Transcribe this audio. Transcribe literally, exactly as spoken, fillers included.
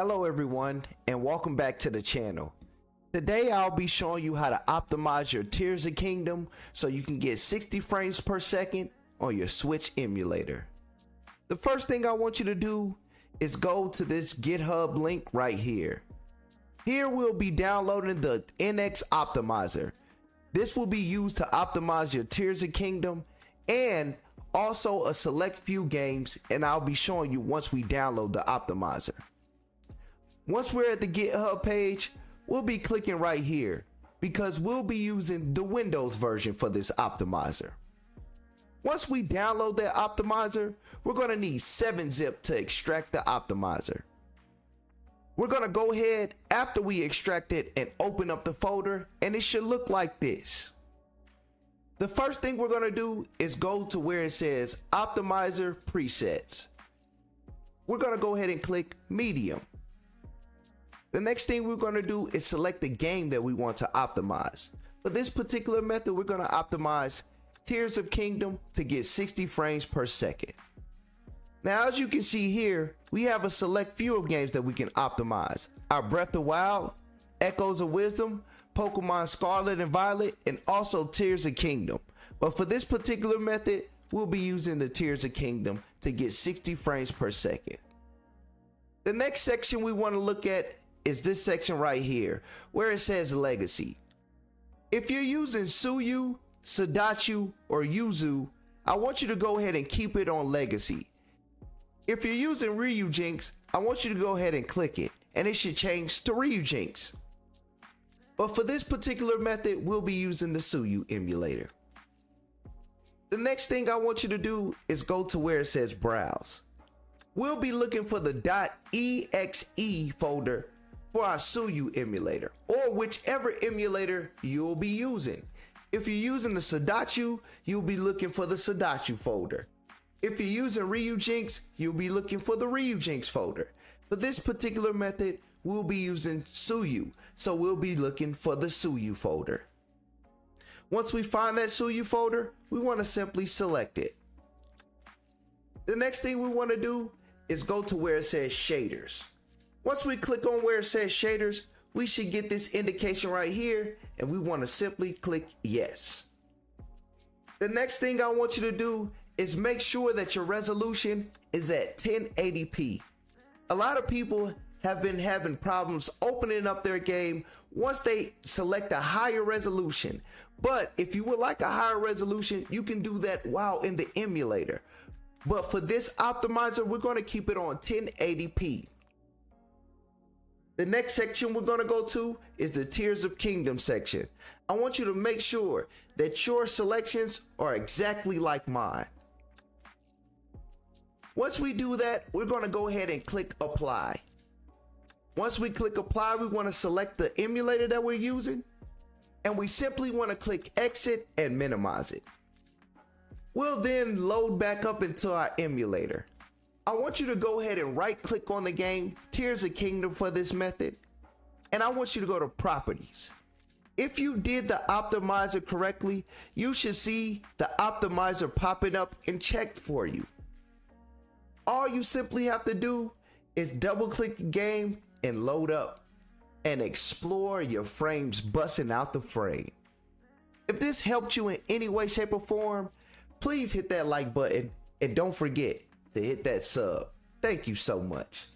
Hello everyone, and welcome back to the channel. Today I'll be showing you how to optimize your Tears of the Kingdom so you can get sixty frames per second on your Switch emulator. The first thing I want you to do is go to this GitHub link right here. Here we'll be downloading the N X optimizer. This will be used to optimize your Tears of the Kingdom and also a select few games, and I'll be showing you once we download the optimizer. Once we're at the GitHub page, we'll be clicking right here because we'll be using the Windows version for this optimizer. Once we download that optimizer, we're going to need seven zip to extract the optimizer. We're going to go ahead after we extract it and open up the folder, and it should look like this. The first thing we're going to do is go to where it says Optimizer Presets. We're going to go ahead and click Medium. The next thing we're going to do is select the game that we want to optimize. For this particular method, we're going to optimize Tears of the Kingdom to get sixty frames per second. Now, as you can see here, we have a select few of games that we can optimize. Our Breath of the Wild, Echoes of Wisdom, Pokemon Scarlet and Violet, and also Tears of the Kingdom. But for this particular method, we'll be using the Tears of the Kingdom to get sixty frames per second. The next section we want to look at is this section right here where it says Legacy. If you're using Suyu, Sudachi, or Yuzu, I want you to go ahead and keep it on Legacy. If you're using RyuJinx, I want you to go ahead and click it, and it should change to RyuJinx. But for this particular method, we'll be using the Suyu emulator. The next thing I want you to do is go to where it says Browse. We'll be looking for the .exe folder for our Suyu emulator, or whichever emulator you'll be using. If you're using the Sudachi, you'll be looking for the Sudachi folder. If you're using RyuJinx, you'll be looking for the RyuJinx folder. For this particular method, we'll be using Suyu, so we'll be looking for the Suyu folder. Once we find that Suyu folder, we want to simply select it. The next thing we want to do is go to where it says Shaders. Once we click on where it says Shaders, we should get this indication right here, and we want to simply click Yes. The next thing I want you to do is make sure that your resolution is at ten eighty p. A lot of people have been having problems opening up their game once they select a higher resolution. But if you would like a higher resolution, you can do that while in the emulator. But for this optimizer, we're going to keep it on ten eighty p. The next section we're going to go to is the Tears of the Kingdom section. I want you to make sure that your selections are exactly like mine. Once we do that, we're going to go ahead and click Apply. Once we click Apply, we want to select the emulator that we're using, and we simply want to click Exit and minimize it. We'll then load back up into our emulator. I want you to go ahead and right click on the game Tears of the Kingdom for this method, and I want you to go to Properties. If you did the optimizer correctly, you should see the optimizer popping up and checked for you. All you simply have to do is double click the game and load up and explore your frames busting out the frame. If this helped you in any way, shape, or form, please hit that like button, and don't forget to hit that sub. Thank you so much.